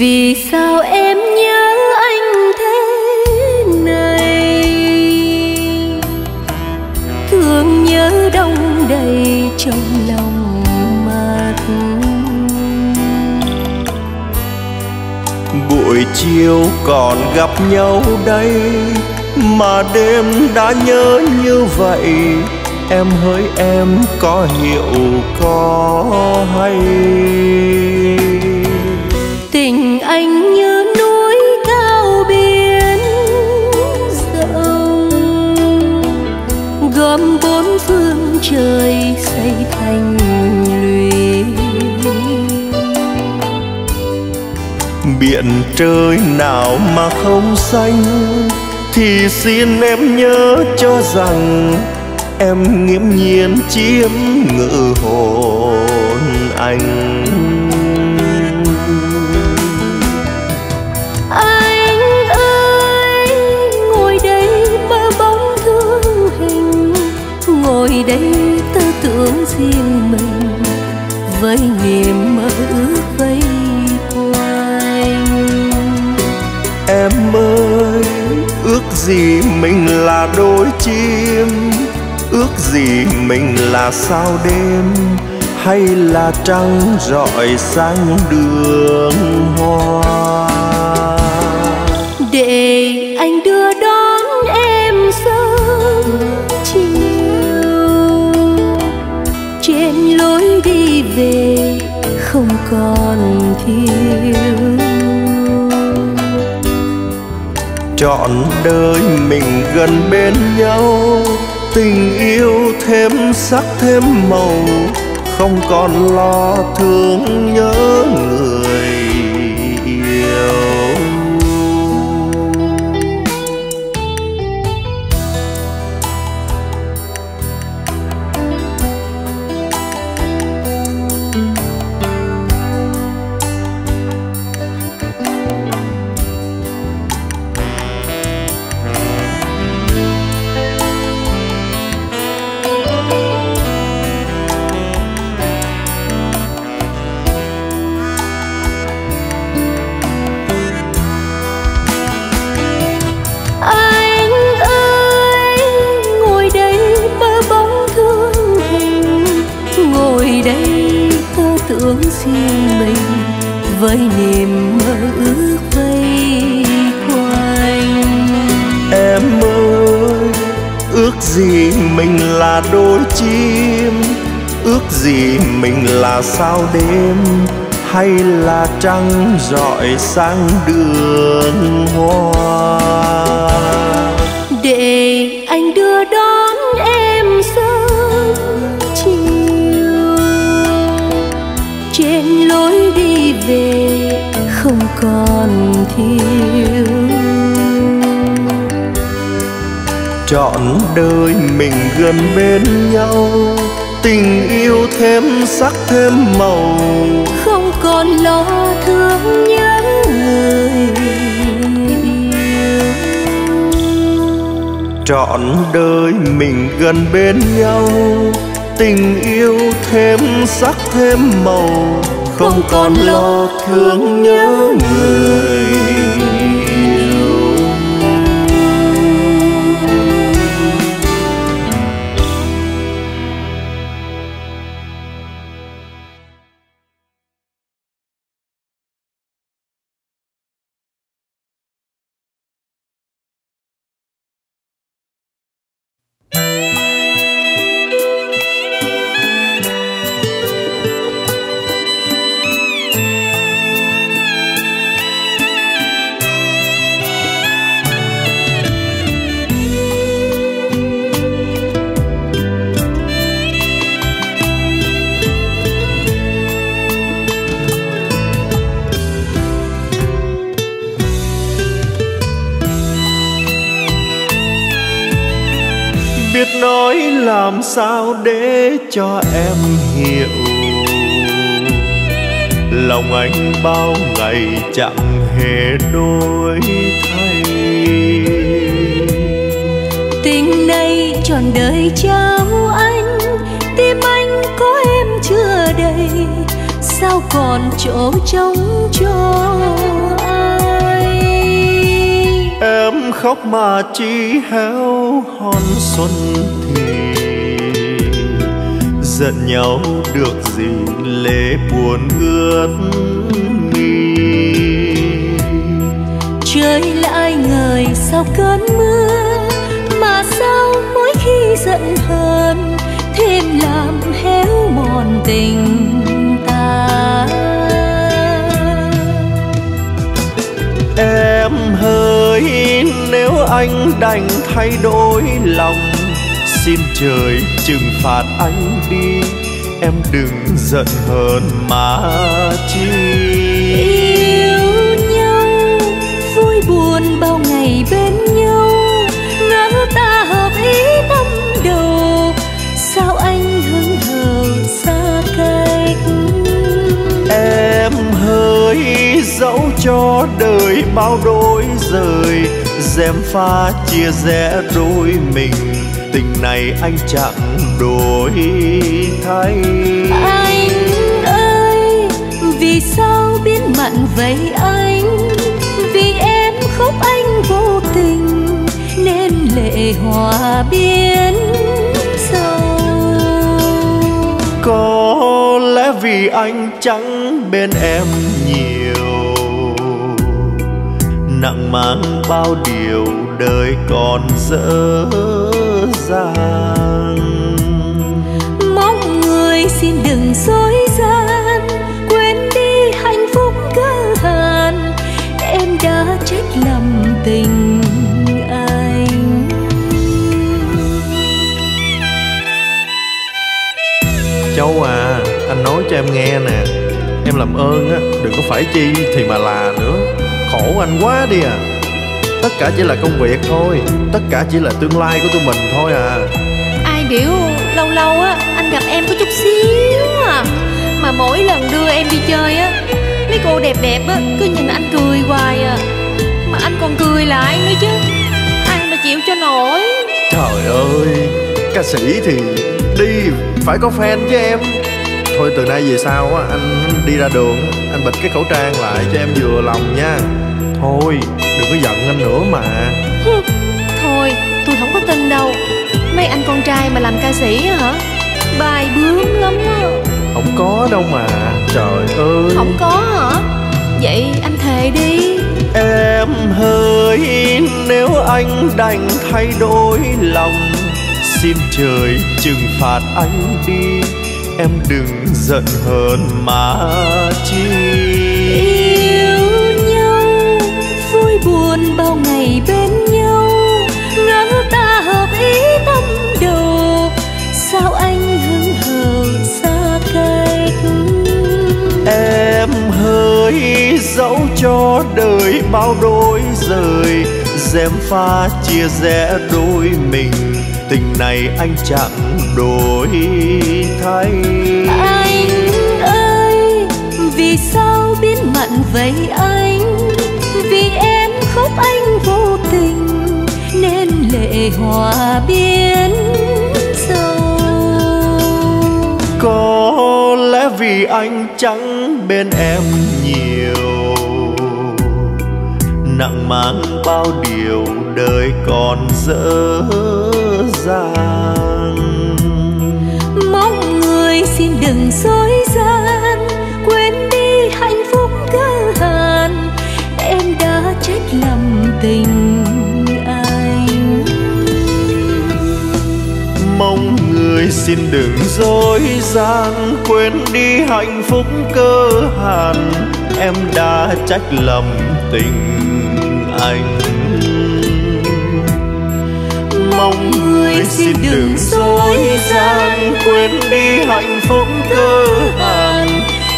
Vì sao em nhớ anh thế này, thương nhớ đông đầy trong lòng mặt. Buổi chiều còn gặp nhau đây mà đêm đã nhớ như vậy. Em hỡi em có hiểu có hay, tình anh như núi cao biển rộng, gom bốn phương trời xây thành lũy. Biển trời nào mà không xanh, thì xin em nhớ cho rằng em nghiễm nhiên chiếm ngự hồn anh. Anh ơi, ngồi đây mơ bóng thương hình, ngồi đây tư tưởng riêng mình với niềm mơ ước vây quanh. Em ơi, ước gì mình là đôi chim, ước gì mình là sao đêm, hay là trăng rọi sáng đường hoa. Để anh đưa đón em sớm chiều, trên lối đi về không còn thiếu. Trọn đời mình gần bên nhau, tình yêu thêm sắc thêm màu, không còn lo thương nhớ người yêu. Riêng mình với niềm mơ ước vây quanh. Em ơi, ước gì mình là đôi chim, ước gì mình là sao đêm, hay là trăng rọi sáng đường hoa. Để anh đưa đón em sớm trên lối đi về không còn thiếu. Trọn đời mình gần bên nhau, tình yêu thêm sắc thêm màu, không còn lo thương nhớ người yêu. Trọn đời mình gần bên nhau, tình yêu thêm sắc thêm màu, không còn lo thương nhớ người yêu. Làm sao để cho em hiểu lòng anh bao ngày chẳng hề đổi thay. Tình này trọn đời trao anh, tim anh có em chưa đầy. sao còn chỗ trống cho ai. Em khóc mà chỉ héo hòn xuân thì giận nhau được gì, lệ buồn ướt mi. Trời lại ngời sau cơn mưa, mà sao mỗi khi giận hờn thêm làm héo mòn tình ta. Em hỡi nếu anh đành thay đổi lòng, xin trời trừng phạt anh đi, em đừng giận hờn mà chi. Yêu nhau vui buồn bao ngày bên nhau, ngỡ ta hợp ý tâm đầu, sao anh hững hờ xa cách. Em hỡi dẫu cho đời bao đổi rời, gièm pha chia rẽ đôi mình, tình này anh chẳng đổi thay. Anh ơi, vì sao biến mặn vậy anh? Vì em khóc anh vô tình, nên lệ hòa biến sâu. Có lẽ vì anh chẳng bên em nhiều, nặng mang bao điều đời còn dở dang. Mong người xin đừng dối gian, quên đi hạnh phúc cơ hàn, em đã trách lầm tình anh. Châu à, anh nói cho em nghe nè, em làm ơn á, đừng có phải chi thì mà là nữa, khổ anh quá đi à. Tất cả chỉ là công việc thôi, tất cả chỉ là tương lai của tụi mình thôi à. Ai biểu lâu lâu á anh gặp em có chút xíu à, mà mỗi lần đưa em đi chơi á, mấy cô đẹp đẹp á cứ nhìn anh cười hoài à, mà anh còn cười lại nữa chứ, ai mà chịu cho nổi. Trời ơi, ca sĩ thì đi phải có fan chứ em. Thôi từ nay về sau á, anh đi ra đường anh bịt cái khẩu trang lại cho em vừa lòng nha. Thôi đừng có giận anh nữa mà. Thôi tôi không có tin đâu, mấy anh con trai mà làm ca sĩ hả, bài bướm lắm á. Không có đâu mà, trời ơi. Không có hả? Vậy anh thề đi. Em hỡi nếu anh đành thay đổi lòng, xin trời trừng phạt anh đi, em đừng giận hờn mà chi. Buồn bao ngày bên nhau, ngỡ ta hợp ý tâm đầu, sao anh hững hờ xa cách. Em hỡi dẫu cho đời bao đổi rời, gièm pha chia rẽ đôi mình, tình này anh chẳng đổi thay. Anh ơi, vì sao biến mặn vậy anh? Vì em khóc anh vô tình, nên lệ hòa biến sâu. Có lẽ vì anh chẳng bên em nhiều, nặng mang bao điều đời còn dở dang. Mong người xin đừng dối gian, quên đi hạnh phúc cơ hàn, em đã trách lầm tình anh. Mong người xin đừng dối gian, quên đi hạnh phúc cơ hàn, em đã trách lầm tình anh. Mong người xin đừng dối gian, quên đi hạnh phúc cơ hàn,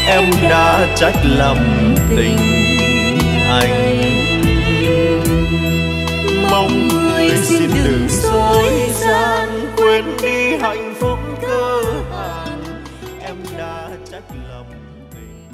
em đã trách lầm tình anh. Mong người xin đừng dối gian, quên đi hạnh phúc cơ hàn, em đã trách lầm tình anh.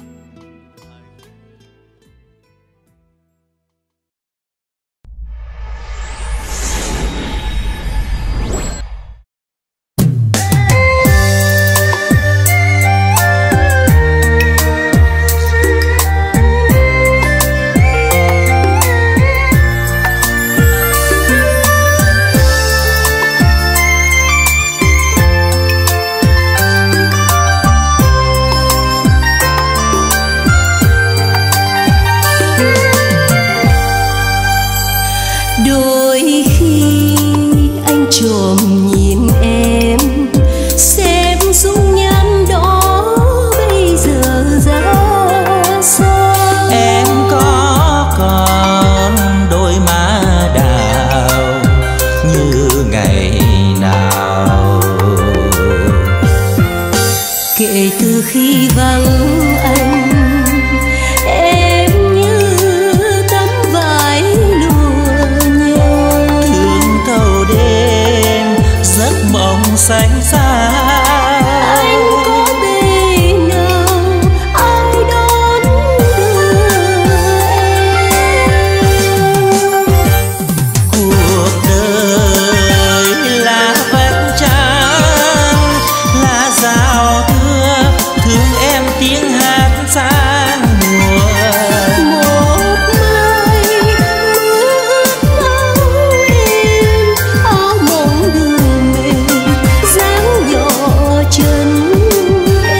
Kể từ khi vắng anh, em như tấm vải lụa nhung. Đường thâu đêm giấc mộng xanh xa, anh có đây nào ai đón đưa em. Cuộc đời là vách trắng, là rào thương em tiếng hát xa mùa. Một mai bước nắng em, áo mộng đường em, dáng nhỏ chân em.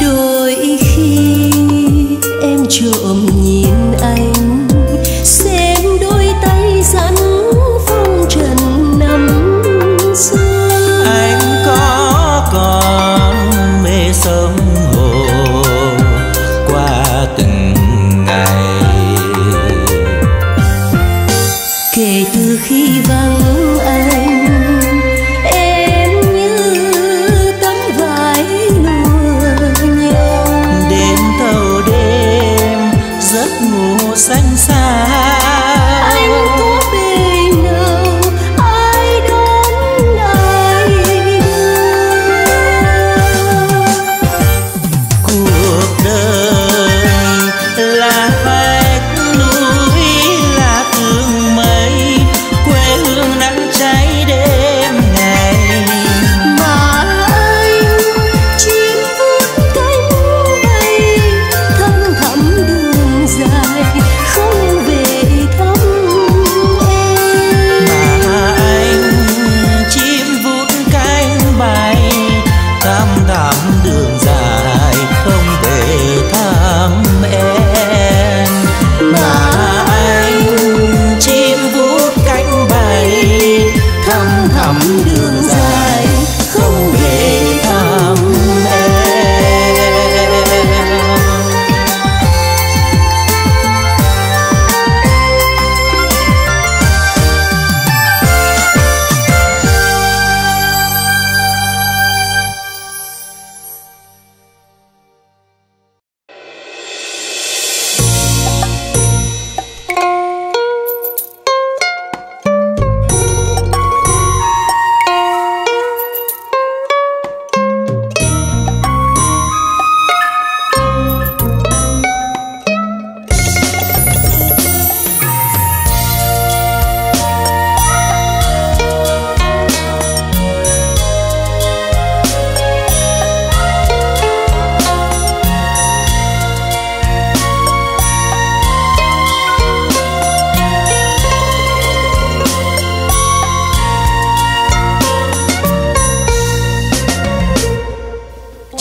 Đôi khi em trộm nhìn anh, xem đôi tay rắn phong trần năm xưa. Anh có còn mê sớm hồ qua từng ngày. Kể từ khi vắng anh, xanh xa, anh có bên nào ai đón ai đưa. Cuộc đời là vách núi, là tường mây, quê hương nắng cháy đêm ngày. Mà anh chín phút cánh bay, thăm thẳm đường dài.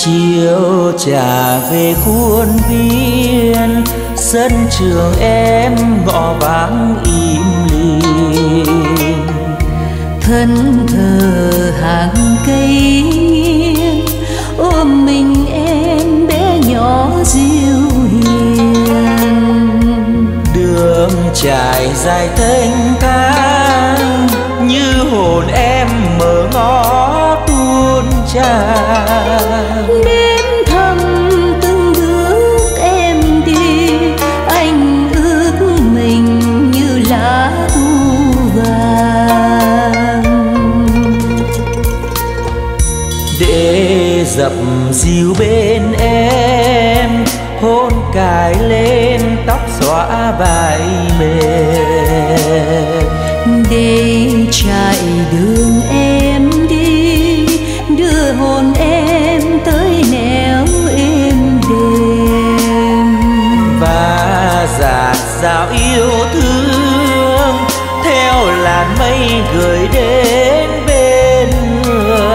Chiều trả về khuôn viên, sân trường em ngõ vắng im lìm. Thân thờ hàng cây, ôm mình em bé nhỏ dịu hiền. Đường trải dài thênh thang, như hồn em mở ngõ tuôn tràn. Dập dìu bên em, hôn cài lên tóc xõa vai mềm. Để trải đường em đi, đưa hồn em tới nẻo êm đềm. Và dạt dào yêu thương theo làn mây gửi đến bên người.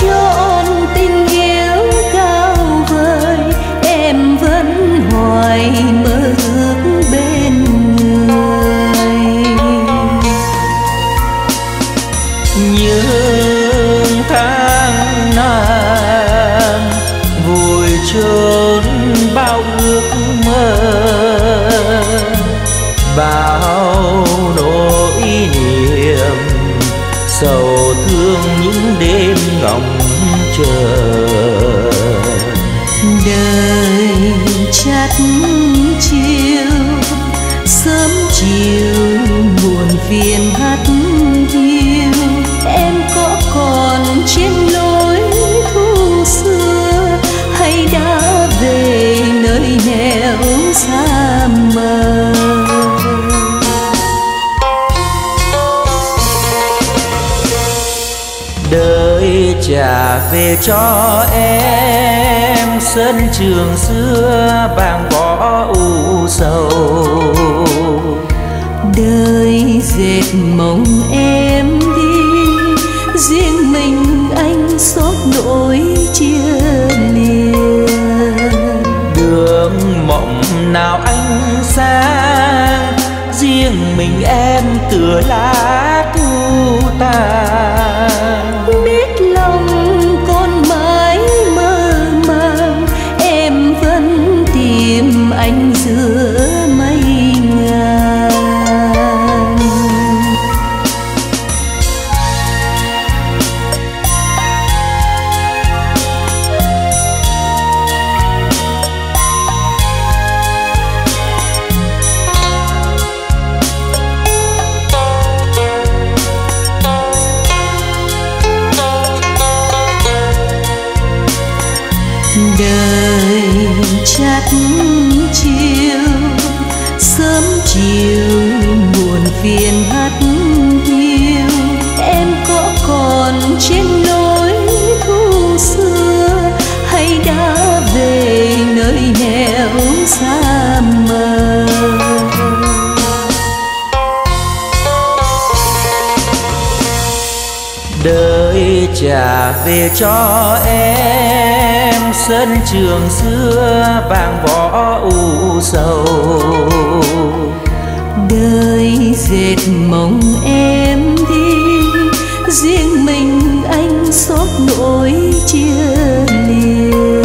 Trọn tình yêu cao vời. sầu thương những đêm ngóng chờ. Đời chắt chiều sớm chiều buồn phiền hát hiu, em có còn trên lối thu xưa hay đã về nơi nẻo xa mờ. Đời trả về cho em sân trường xưa vàng võ u sầu, đời dệt mộng em đi riêng mình anh xót nỗi chia lìa. Đường mộng nào anh sang riêng mình em tựa lá thu tàn, biết lòng con mãi mơ màng em vẫn tìm anh giữa mây ngàn. Đời chắt chiều sớm chiều buồn phiền hát hiu, em có còn trên lối thu xưa hay đã về nơi nẻo xa mờ. Đời trả về cho em sân trường xưa vàng võ u sầu, đời dệt mộng em đi riêng mình anh xót nỗi chia lìa.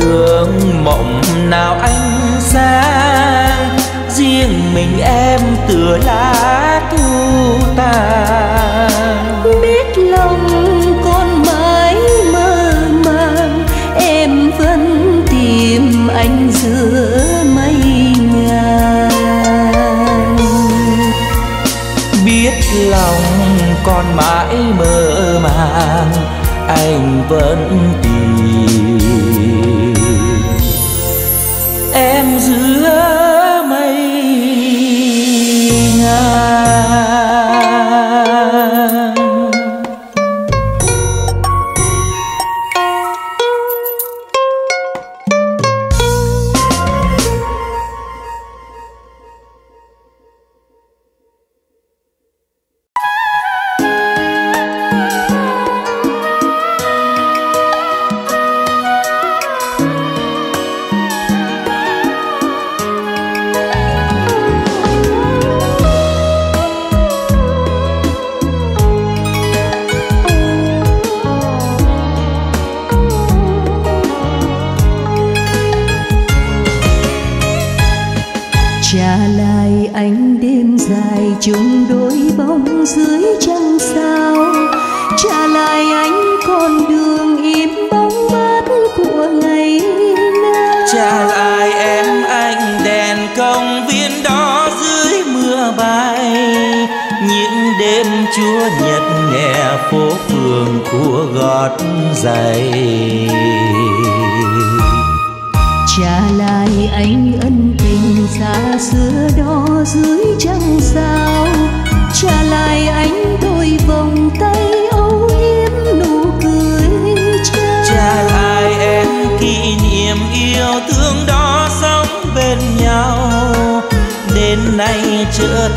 Đường mộng nào anh sang riêng mình em tựa lá thu tàn, biết lòng con mãi mơ màng em vẫn tìm anh giữa mây ngàn. Biết lòng con mãi mơ màng anh vẫn tìm em giữa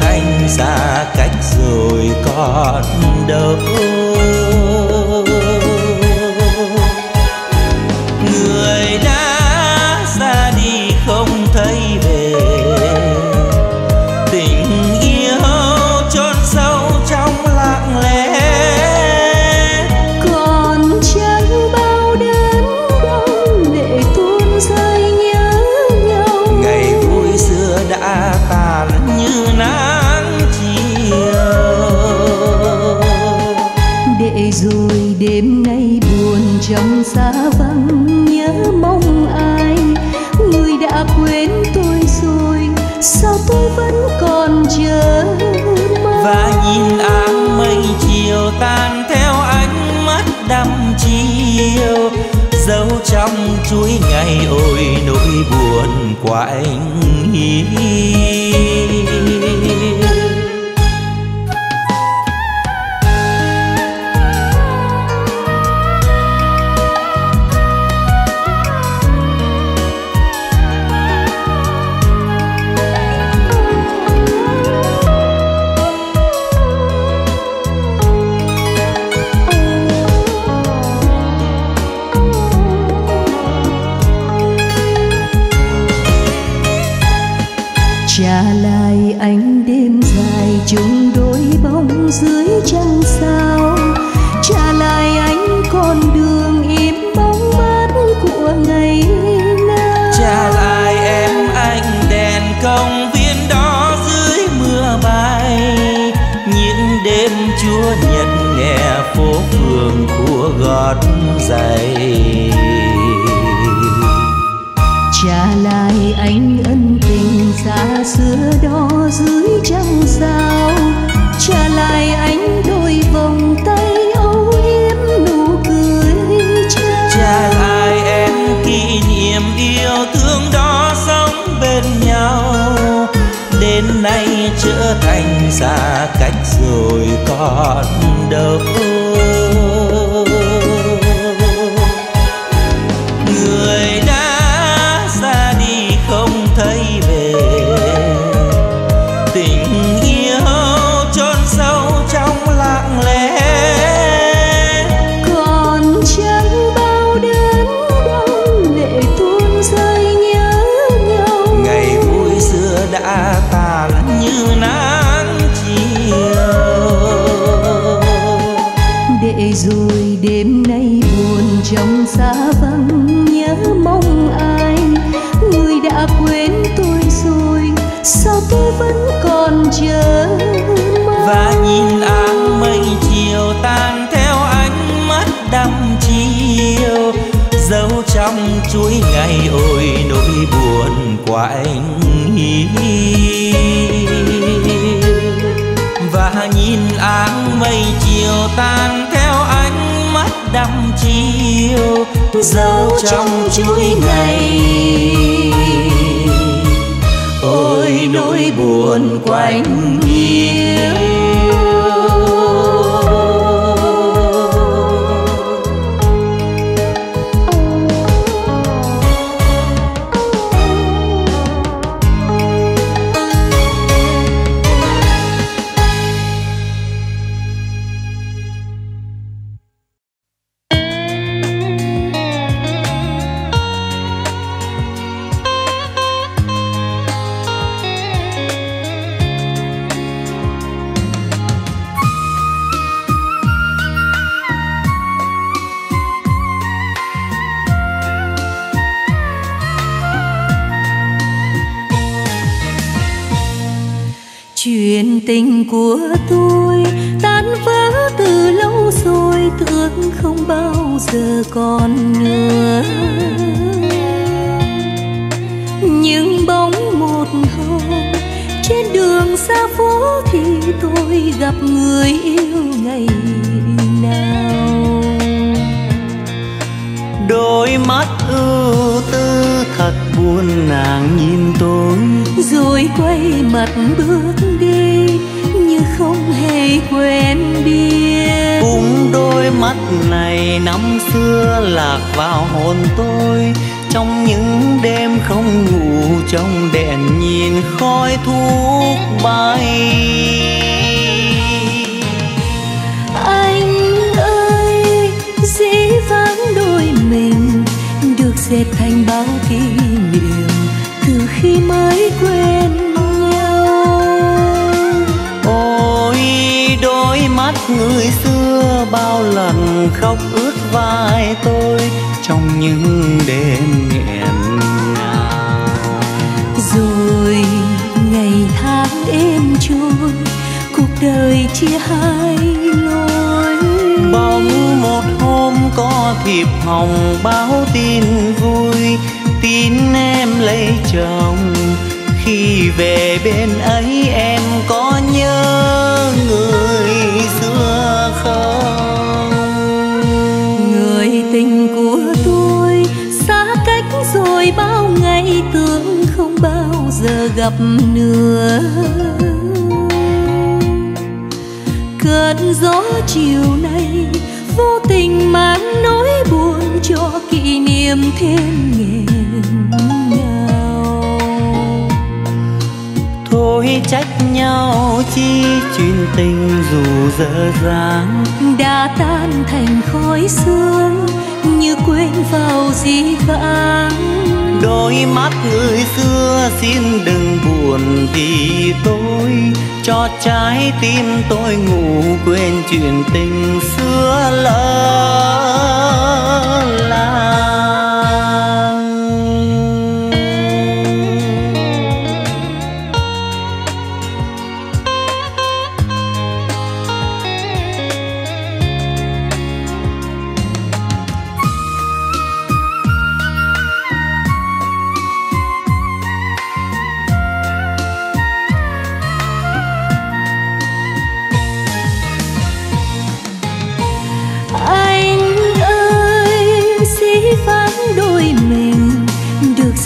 tàn như nắng chiều. trong xa vắng nhớ mong ai, người đã quên tôi rồi sao tôi vẫn còn chờ mơ. Và nhìn áng mây chiều tan theo ánh mắt đăm chiều, dấu trong chuỗi ngày ôi nỗi buồn của anh xa cách rồi còn đâu. Người đã ra đi không thấy về, tình yêu chôn sâu trong lặng lẽ. Còn chẳng bao đớn đau lệ tuôn rơi nhớ nhau, ngày vui xưa đã tàn như nắng. Rồi đêm nay buồn trong xa vắng nhớ mong ai, người đã quên tôi rồi sao tôi vẫn còn chờ mong. Và nhìn áng mây chiều tan theo ánh mắt đăm chiều, dấu trong chuỗi ngày ôi nỗi buồn của anh. Và nhìn áng mây chiều tan theo ánh mắt đăm chiều, dấu trong chuỗi ngày ôi nỗi buồn quanh yêu. Tình của tôi tan vỡ từ lâu rồi, thương không bao giờ còn nữa. Nhưng bóng một hôm trên đường xa phố thì tôi gặp người yêu ngày nào. Đôi mắt ưu tư thật buồn nàng nhìn tôi, rồi quay mặt bước đi như không hề quên biết. Cùng đôi mắt này năm xưa lạc vào hồn tôi, trong những đêm không ngủ, trong đèn nhìn khói thuốc bay. Anh ơi, dĩ vãng đôi mình được dệt thành bao kỷ niệm từ khi mới quen nhau. Ôi đôi mắt người xưa bao lần khóc ướt vai tôi trong những đêm nghẹn ngào. Rồi ngày tháng êm trôi, cuộc đời chia hai lối. Bóng một hôm có thiệt nhịp hồng báo tin vui, tin em lấy chồng. Khi về bên ấy em có nhớ người xưa không? Người tình của tôi xa cách rồi bao ngày, tưởng không bao giờ gặp nữa. Cơn gió chiều nay vô tình mang nỗi buồn cho kỷ niệm thêm nghẹn ngào. Thôi trách nhau chi chuyện tình dù dở dang đã tan thành khói sương, như quên vào dĩ vãng. Đôi mắt người xưa xin đừng buồn vì tôi, cho trái tim tôi ngủ quên chuyện tình xưa lỡ làng.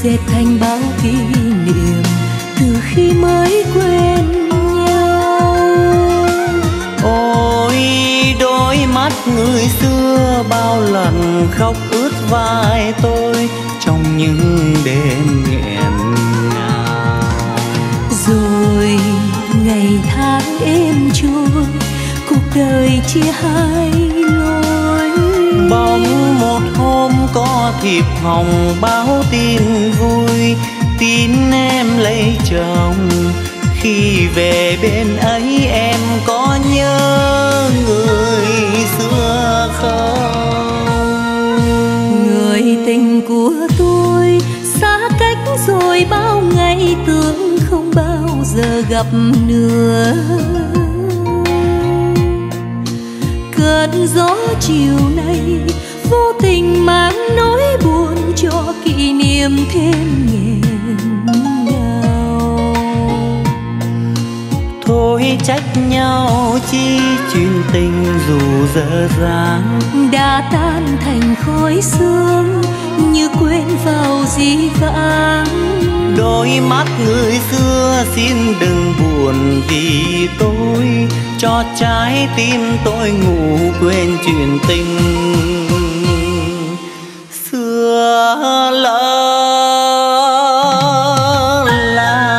Dệt thành bao kỷ niệm từ khi mới quen nhau. Ôi đôi mắt người xưa bao lần khóc ướt vai tôi trong những đêm nghẹn ngào. Rồi ngày tháng êm trôi, cuộc đời chia hai lối. Bóng một hôm có thiệp hồng báo tin vui, tin em lấy chồng. Khi về bên ấy em có nhớ người xưa không? Người tình của tôi xa cách rồi bao ngày, tưởng không bao giờ gặp nữa. Cơn gió chiều nay vô tình mang nỗi buồn cho kỷ niệm thêm nghẹn ngào. Thôi trách nhau chi chuyện tình dù dở dang đã tan thành khói sương, như quên vào dĩ vãng. Đôi mắt người xưa xin đừng buồn vì tôi, cho trái tim tôi ngủ quên chuyện tình xưa lỡ làng.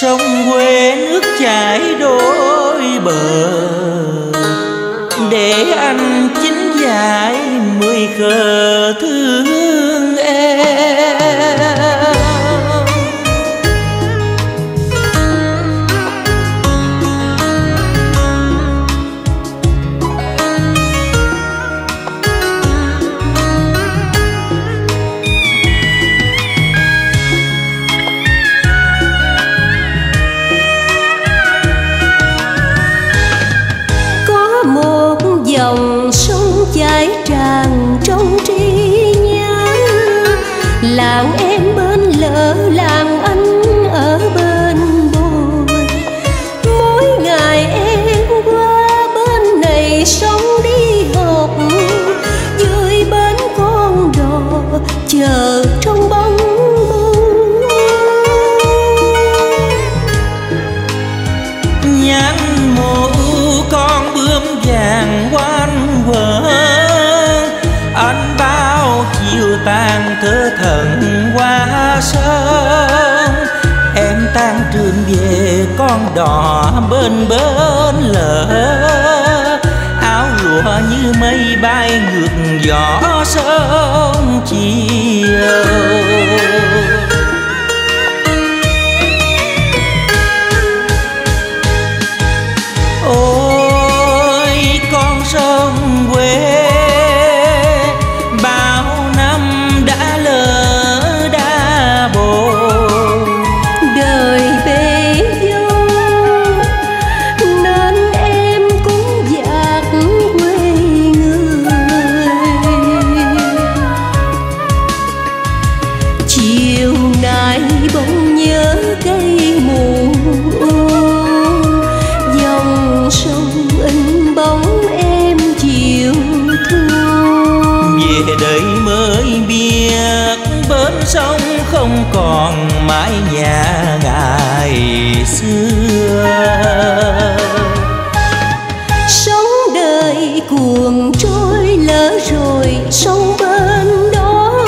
Sông quê nước chảy đôi bờ, để anh chín dại mười khờ thương em. Làng em bên lỡ, làng anh ở bên bồi. Mỗi ngày em qua bên này sống đi học, dưới bến con đò chờ trong bóng bông. Nhắn mồ u con bướm vàng quanh quẩn, tan thơ thẩn qua sông. Em tan trường về con đò bên bến lỡ, áo lụa như mây bay ngược gió sớm chiều. Còn mái nhà ngày xưa, sống đời cuồng trôi lỡ rồi sông bên đó.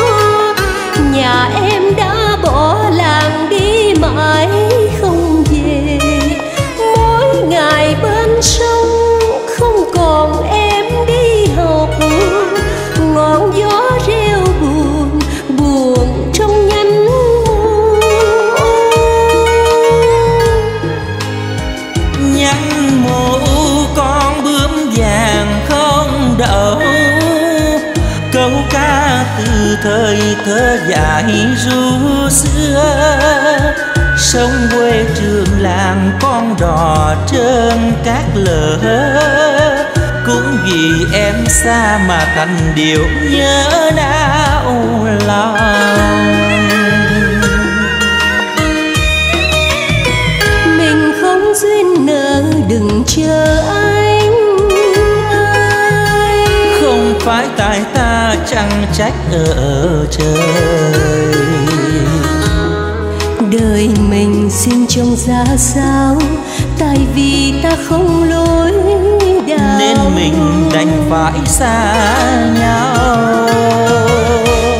Nhà em đã bỏ làng đi mãi không về, mỗi ngày bên sông không còn em đi học. Ngọn gió reo buồn buồn trong thời thơ dại ru xưa. Sông quê trường làng con đò trơn cát lở, cũng vì em xa mà thành điều nhớ đau lòng. Mình không duyên nợ đừng chờ anh, không phải tại ta chẳng trách ở trời. Đời mình xin trông ra sao, tại vì ta không lối đạo nên mình đành phải xa nhau.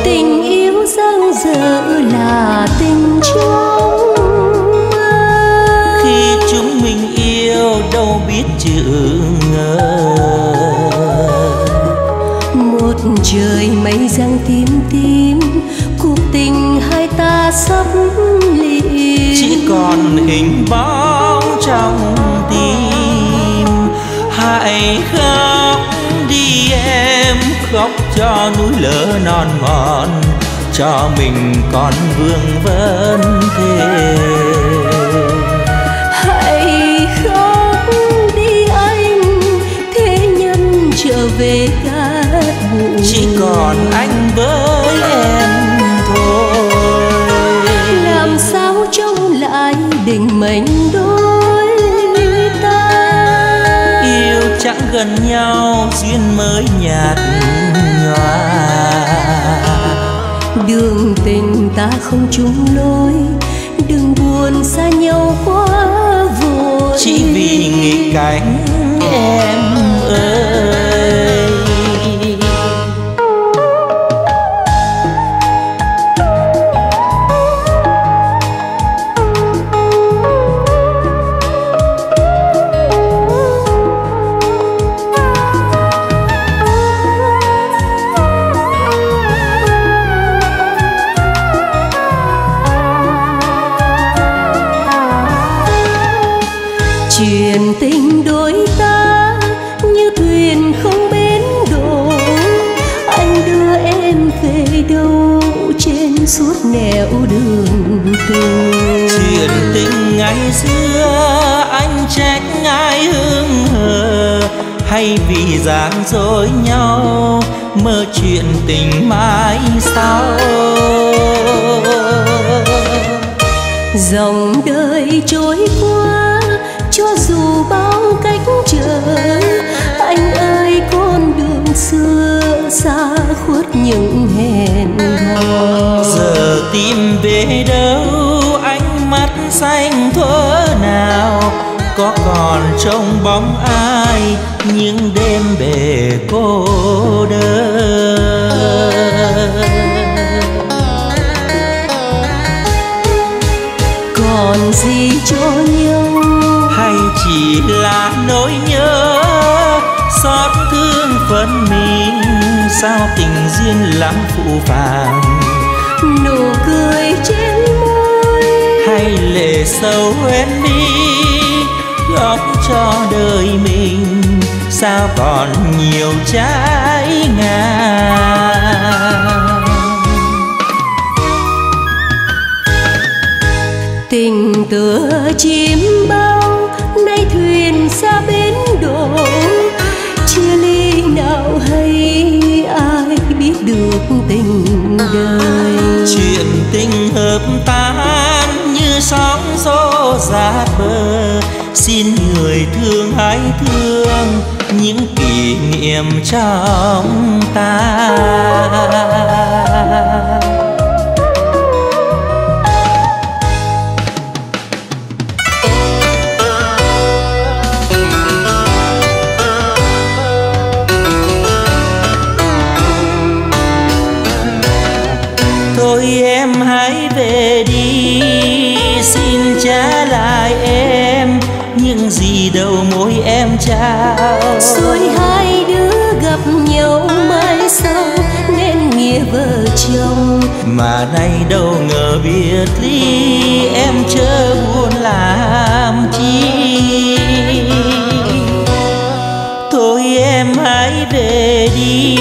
Tình yêu dang dở là tình trong mơ, khi chúng mình yêu đâu biết chữ ngờ. Trời mây giăng tím tím, cuộc tình hai ta sắp ly, chỉ còn hình bóng trong tim. Hãy khóc đi em, khóc cho núi lửa non mòn, cho mình còn vương vấn thế. Hãy khóc đi anh, thế nhân trở về ta, chỉ còn anh với em thôi. Làm sao trông lại định mệnh đôi ta, yêu chẳng gần nhau duyên mới nhạt nhòa. Đường tình ta không chung lối, đừng buồn xa nhau quá vội, chỉ vì nghịch cảnh em ơi. Chuyện tình đôi ta như thuyền không bến đỗ, anh đưa em về đâu trên suốt nẻo đường tình. Chuyện tình ngày xưa anh trách ai hững hờ, hay vì gián dối nhau mơ chuyện tình mãi sau. Dòng đời trôi qua cho dù bao cách trở, anh ơi con đường xưa xa khuất những hẹn hò. Giờ tìm về đâu, ánh mắt xanh thuở nào, có còn trông bóng ai những đêm về cô đơn. Còn gì cho nhau, chỉ là nỗi nhớ xót thương phần sao tình duyên lắm phụ phàng, nụ cười trên môi hay lệ sâu em mi, góp cho đời mình sao còn nhiều trái ngang. Tình tựa chim bao nay thuyền xa bến đổ, chia ly nào hay ai biết được tình đời. Chuyện tình hợp tan như sóng gió dạt bờ, xin người thương hãy thương những kỷ niệm trong ta. Thôi em hãy về đi, xin trả lại em những gì đầu môi em trao. Rồi hai đứa gặp nhau mai sau nên nghĩa vợ chồng, mà nay đâu ngờ biệt ly em chớ buồn làm chi. Thôi em hãy về đi,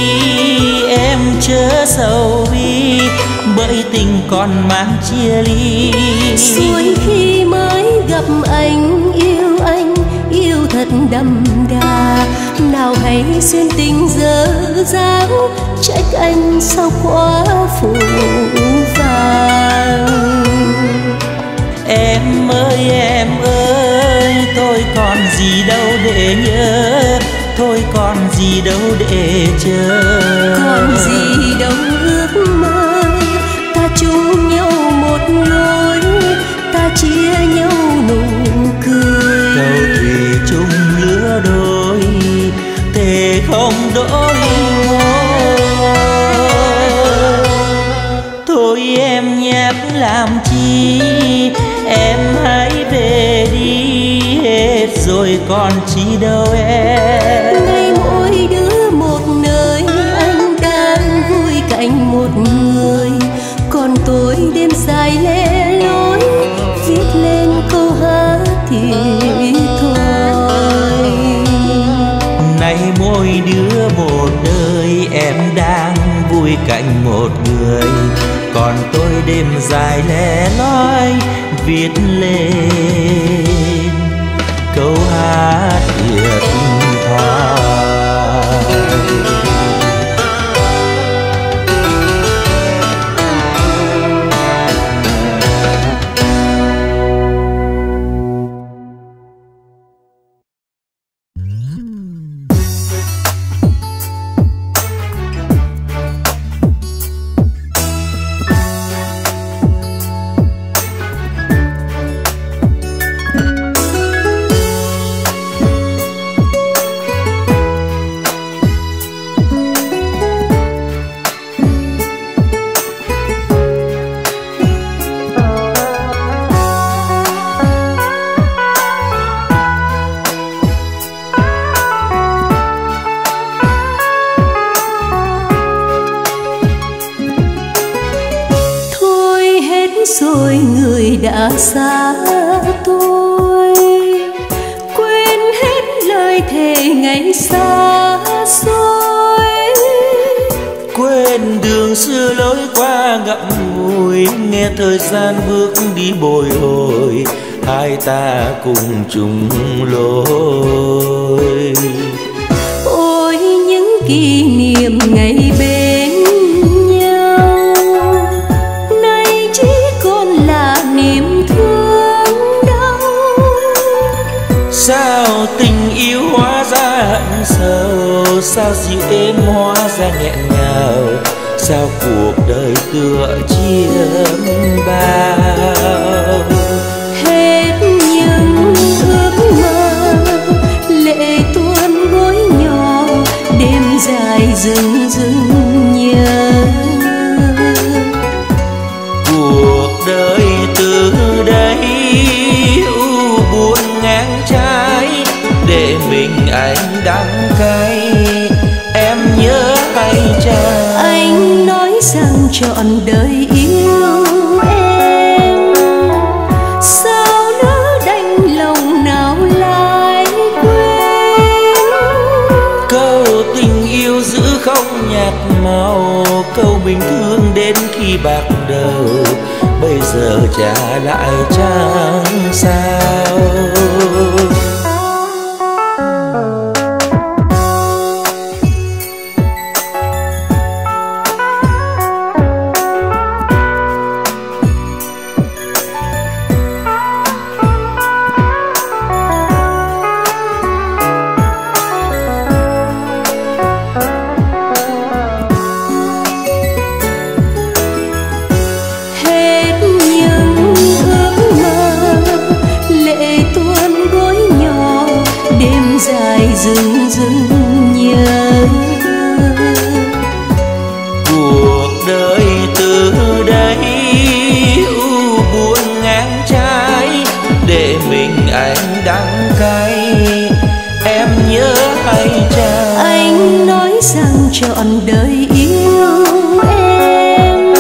em chớ sầu bi bởi tình còn mang chia ly. Rồi khi mới gặp anh, yêu anh yêu thật đậm đà, nào hay xuyên tình dở dáng, trách anh sao quá phụ vàng. Em ơi, tôi còn gì đâu để nhớ, thôi còn gì đâu để chờ, còn gì đâu ước mơ. Ta chung nhau một lối, ta chia nhau nụ cười, câu thủy chung lứa đôi, thề không đổi môi. Thôi em nhắc làm chi, em hãy về đi, hết rồi còn chi đâu em. Nay mỗi đứa một nơi, anh đang vui cạnh một người, còn tôi đêm dài lẻ loi viết lên câu hát thì thôi. Nay mỗi đứa một nơi, em đang vui cạnh một người, còn tôi đêm dài lẻ loi viết lên câu hát thiệt thòi. Xa tôi quên hết lời thề ngày xa xôi, quên đường xưa lối qua ngậm ngùi, nghe thời gian bước đi bồi hồi, hai ta cùng chung lối. Ôi những kỷ niệm ngày bên sâu, sao dịu êm hóa ra nghẹn ngào, sao cuộc đời tựa chia bao. Hết những ước mơ lệ tuôn gối nhỏ, đêm dài dừng dừng nhớ. Cuộc đời từ đây u buồn ngang trái, để mình anh đắng cay, em nhớ hay cha. trọn đời yêu em, sao nỡ đành lòng nào lại quên. Câu tình yêu giữ không nhạt màu, câu bình thường đến khi bạc đầu, bây giờ trả lại chẳng sao. Trọn đời yêu em,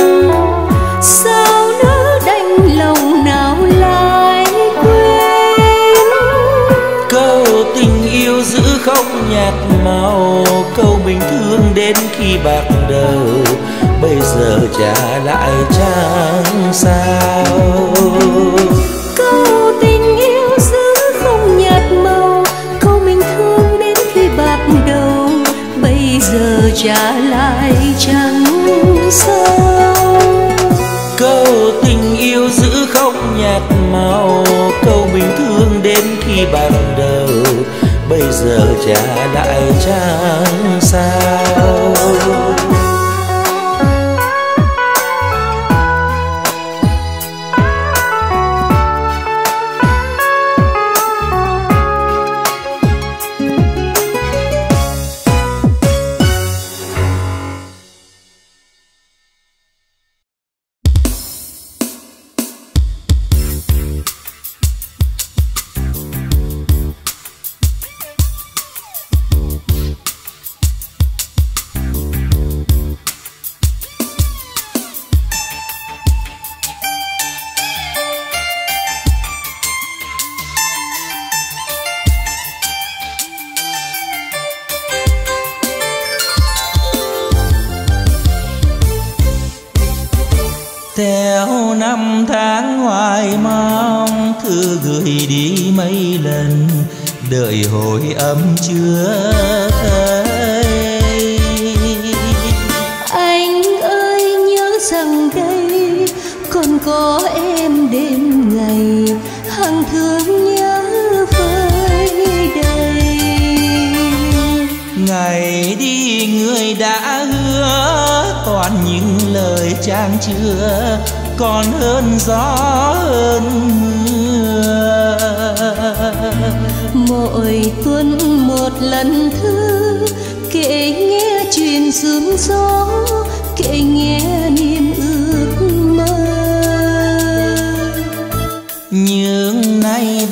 sao nỡ đành lòng nào lại quên. Câu tình yêu giữ không nhạt màu, câu bình thường đến khi bạc đầu, bây giờ trả lại chẳng sao. Câu tình yêu giữ không nhạt màu, câu bình thường đến khi bạc đầu, bây giờ trả lại chẳng sao. Câu tình yêu giữ không nhạt màu, câu bình thường đến khi ban đầu, bây giờ trả lại chẳng sao.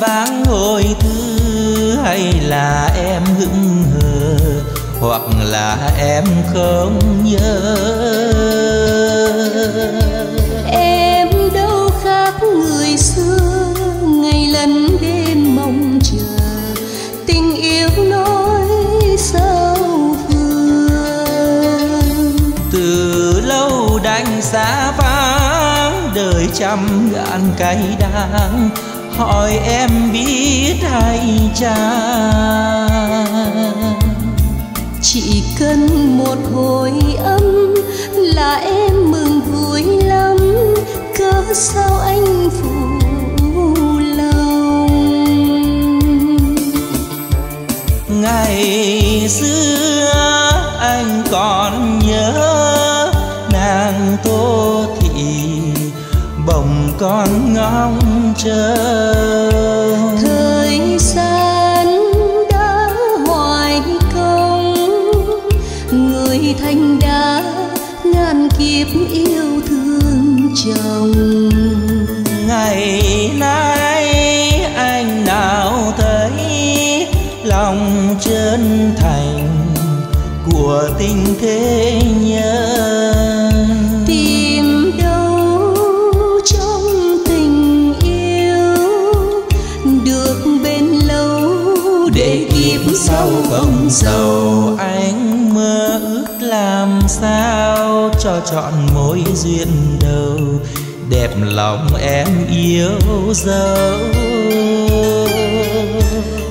Thành của tình thế nhân, nhau cho chọn mối duyên đầu, đẹp lòng em yêu dấu.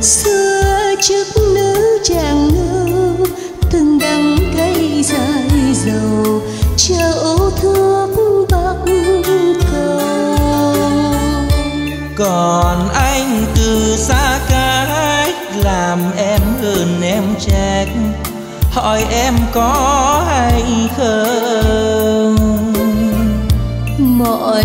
Xưa trước nữ chàng lưu từng đắng cay dài dầu, chậu thước bắc cầu. Còn anh từ xa cách làm em hơn em trách, hỏi em có hay không. Mọi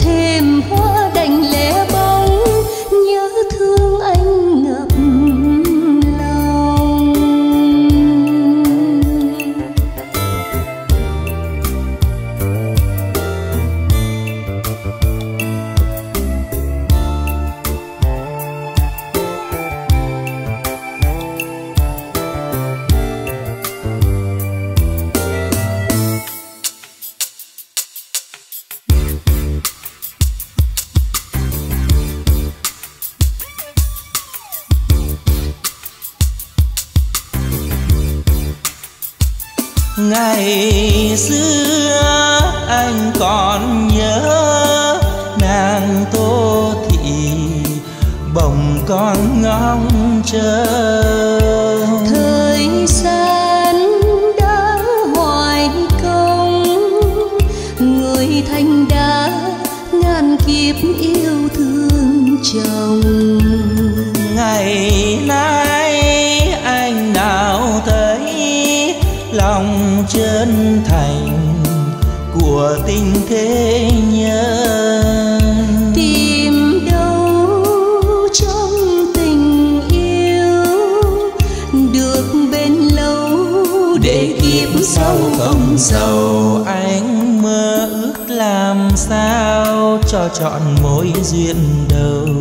thêm hoa đành lẻ bóng, nhớ thương anh ngập lòng. Ngày xưa anh còn nhớ nàng Tô Thị bồng con ngóng chờ. Thời gian đã hoài công, người thành đã ngàn kiếp yêu thương chồng. Ngày nay anh nào thấy lòng chân thành của tình thế nhân, tìm đâu trong tình yêu được bên lâu để kiếp sau không giàu. Anh mơ ước làm sao cho chọn mối duyên đầu,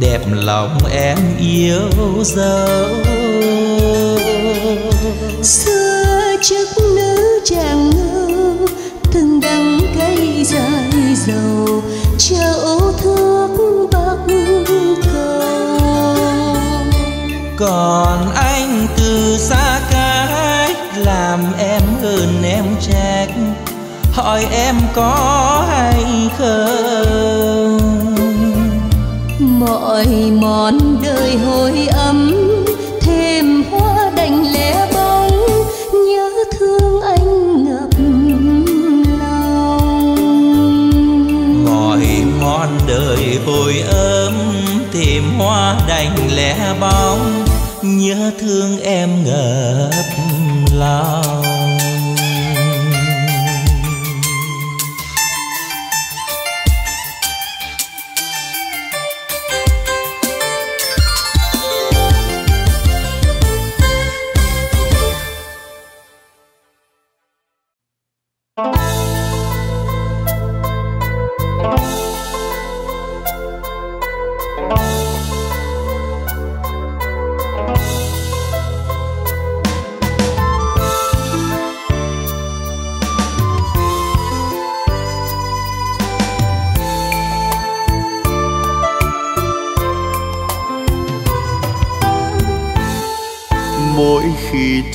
đẹp lòng em yêu dấu. Xưa trước nữ chàng ngưu từng đắng cay dài dầu, chậu thước bắc cầu. Còn anh từ xa cách làm em hơn em trách, hỏi em có hay không. Mọi món đời hồi ấm thêm hoa đành lẻ bóng, nhớ thương anh ngập lòng. Mọi món đời hồi ấm thêm hoa đành lẻ bóng, nhớ thương em ngập lòng.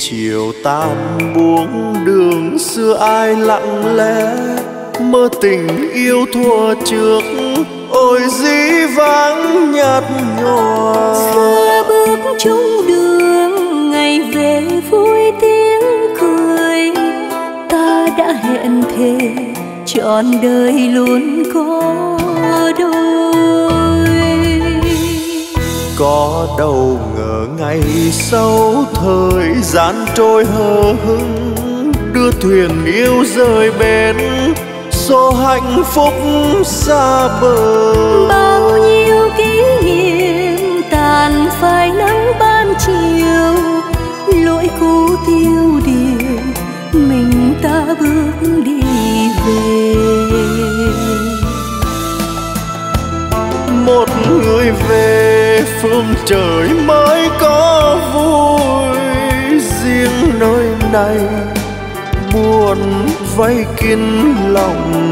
Chiều tan buông đường xưa ai lặng lẽ mơ tình yêu thua trước, ôi dĩ vãng nhạt nhòa. Xưa bước chung đường ngày về vui tiếng cười, ta đã hẹn thề trọn đời luôn có đôi. Có đâu ngờ ngày sau thời gian trôi hờ hững, đưa thuyền yêu rời bến, số hạnh phúc xa bờ. Bao nhiêu kỷ niệm tàn phai nắng ban chiều, lỗi cũ tiêu điều mình ta bước đi về. Một người về phương trời mới có vui, riêng nơi này buồn vây kín lòng.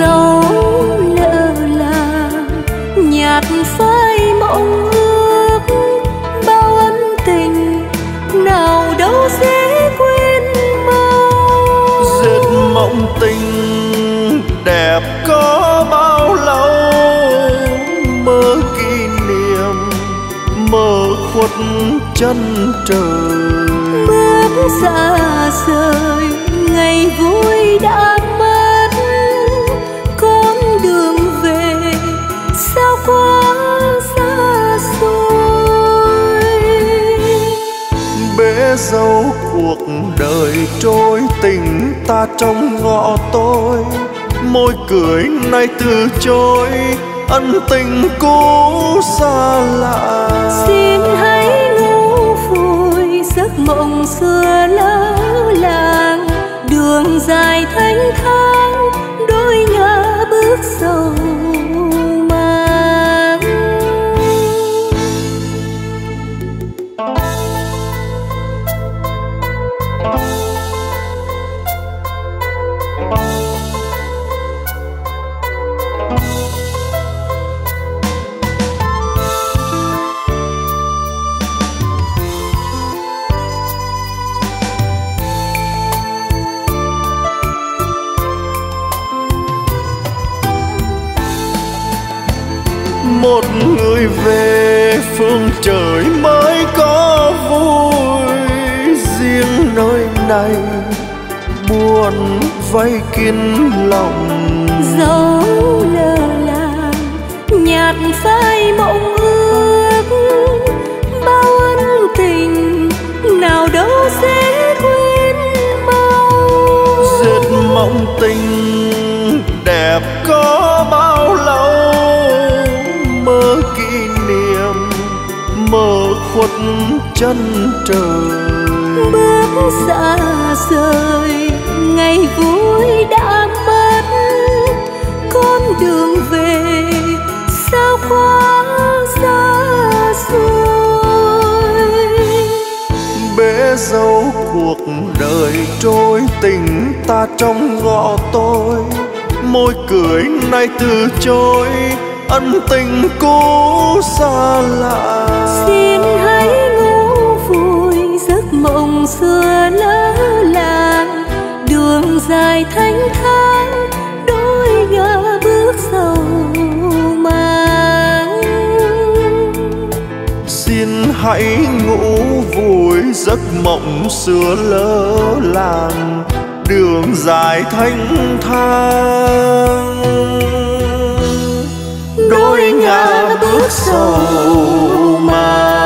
Dẫu lỡ làng nhạt phai mộng ước, bao ân tình nào đó sao dễ quên mau. Giết mộng tình đẹp có bao lâu, mơ kỷ niệm mơ khuất chân trời. Bước xa rời ngày vui đã mất, con đường về sao quá xa xôi. Bể dâu cuộc đời trôi, tình ta trong ngõ tối, môi cười nay từ chối, ân tình cũ xa lạ. Xin hãy ngủ vui giấc mộng xưa lỡ làng, đường dài thênh thang đôi ngã bước sầu mang. Một người về phương trời mới có vui, riêng nơi này buồn vay kín lòng. Dấu lờ làng nhạt phai mộng ước, bao ân tình nào đâu dễ quên mau. Dệt mộng tình đẹp có bao lâu, mơ kỷ niệm mơ khuất chân trời. Bước xa rời ngày vui đã mất, con đường về sao quá xa xôi. Bể dâu cuộc đời trôi, tình ta trong ngõ tối, môi cười nay từ chối, ân tình cũ xa lạ. Xin hãy ngủ vui giấc mộng xưa lỡ làng, đường dài thênh thang đôi ngã bước sầu mang. Xin hãy ngủ vui giấc mộng xưa lỡ làng, đường dài thênh thang đôi ngã bước sầu mang.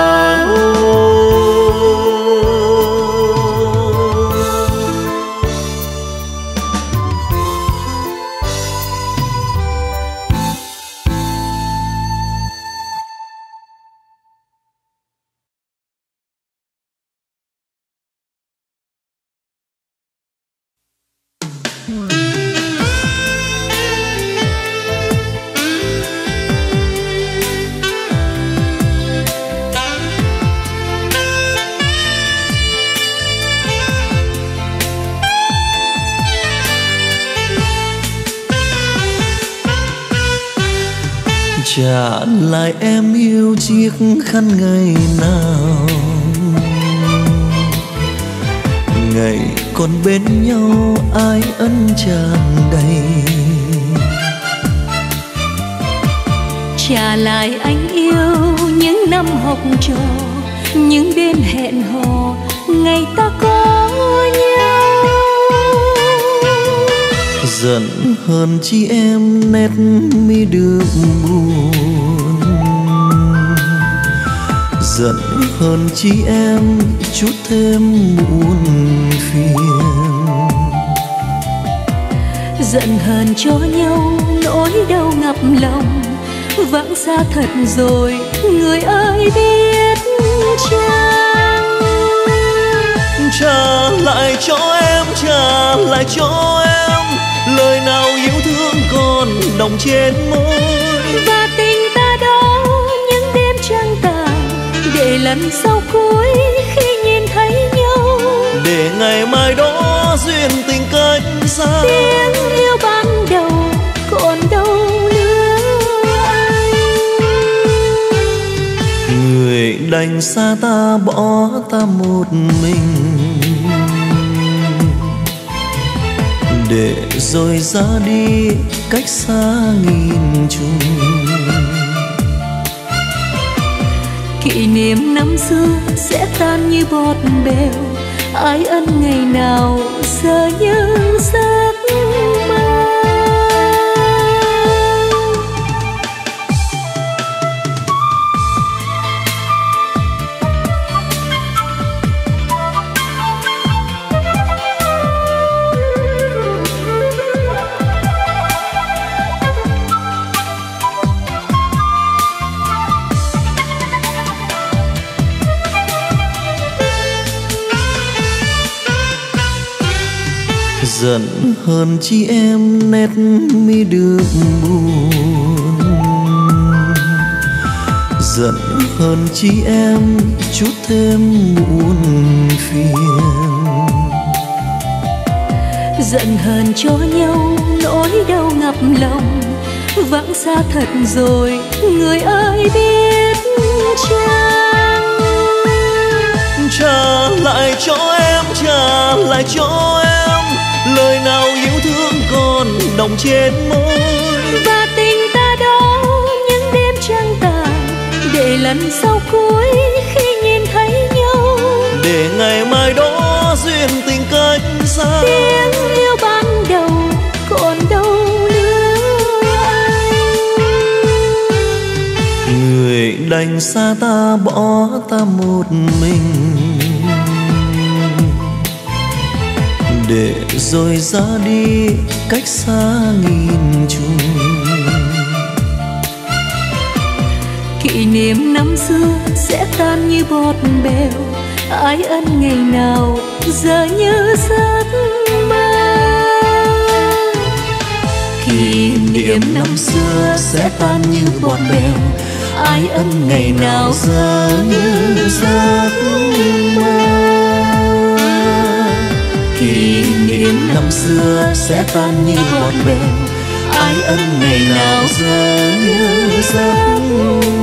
Trả lại em yêu chiếc khăn ngày nào, ngày còn bên nhau ai ân tràn đầy. Trả lại anh yêu những năm học trò, những đêm hẹn hò ngày ta có nhau. Giận hơn chi em nét mi được buồn, giận hơn chi em chút thêm muôn phiền. Giận hờn cho nhau nỗi đau ngập lòng, vãng xa thật rồi người ơi biết chăng. Trả lại cho em, trả lại cho em lời nào yêu thương còn đọng trên môi, và tình ta đó những đêm trăng tàn, để lần sau cuối khi nhìn thấy nhau, để ngày mai đó duyên tình cách xa, tiếng yêu ban đầu còn đâu nữa anh. Người đã đành xa ta, bỏ ta một mình, để rồi ra đi cách xa nghìn trùng. Kỷ niệm năm xưa sẽ tan như bọt bèo, ái ân ngày nào giờ như giấc mơ. Giận hơn chi em nét mi được buồn, giận hơn chi em chút thêm buồn phiền, giận hơn cho nhau nỗi đau ngập lòng, vắng xa thật rồi người ơi biết chăng. Trả lại cho em, trả lại cho em lời nào yêu thương còn đọng trên môi, và tình ta đó những đêm trăng tàn, để lần sau cuối khi nhìn thấy nhau, để ngày mai đó duyên tình cách xa, tiếng yêu ban đầu còn đâu nữa anh. Người đành xa ta, bỏ ta một mình, để rồi ra đi cách xa nghìn trùng. Kỷ niệm năm xưa sẽ tan như bọt bèo, ái ân ngày nào giờ như giấc mơ. Kỷ niệm năm xưa sẽ tan như bọt bèo, ái ân ngày nào giờ như giấc mơ. Kỷ niệm năm xưa sẽ tan như bọt bèo, ái ân ngày nào giờ như giấc mơ.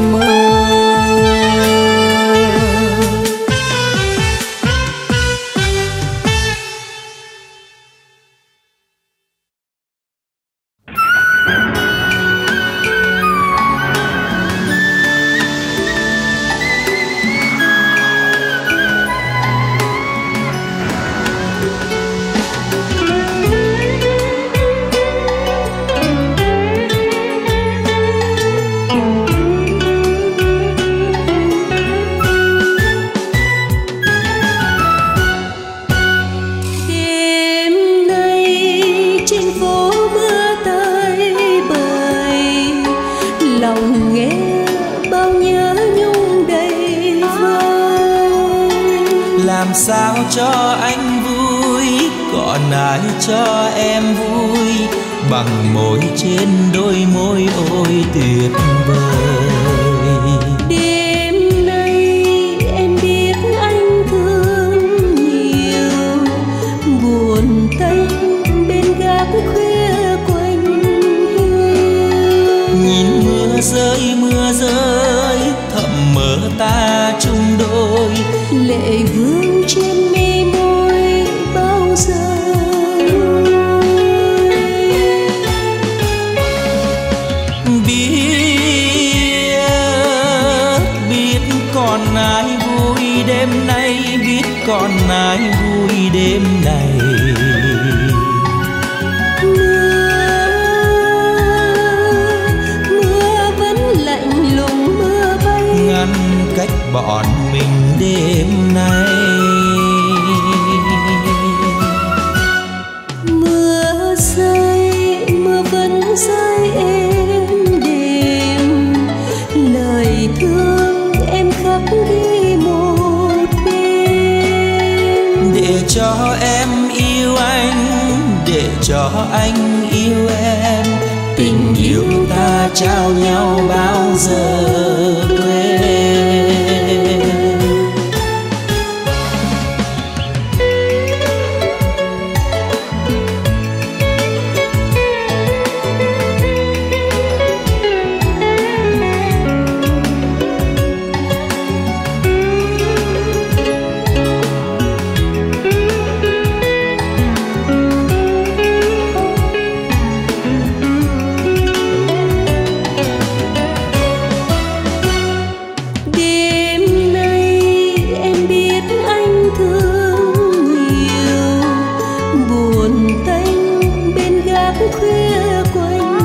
khuya quanh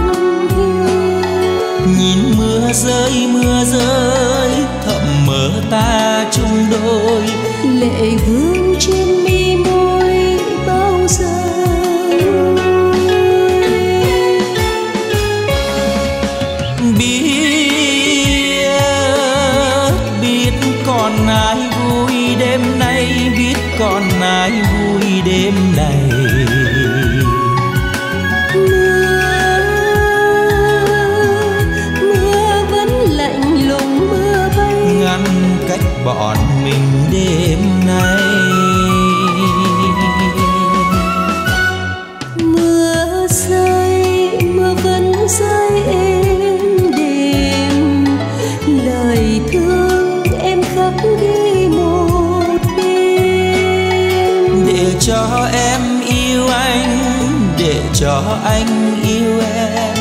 hiên. Nhìn mưa rơi thầm mơ ta chung đôi, lệ vương trên mi môi bao giờ. Biết còn ai vui đêm nay, biết còn ai vui đêm này. Bọn mình đêm nay mưa vẫn rơi êm đềm, lời thương em khắc ghi một đêm. Để cho em yêu anh, để cho anh yêu em,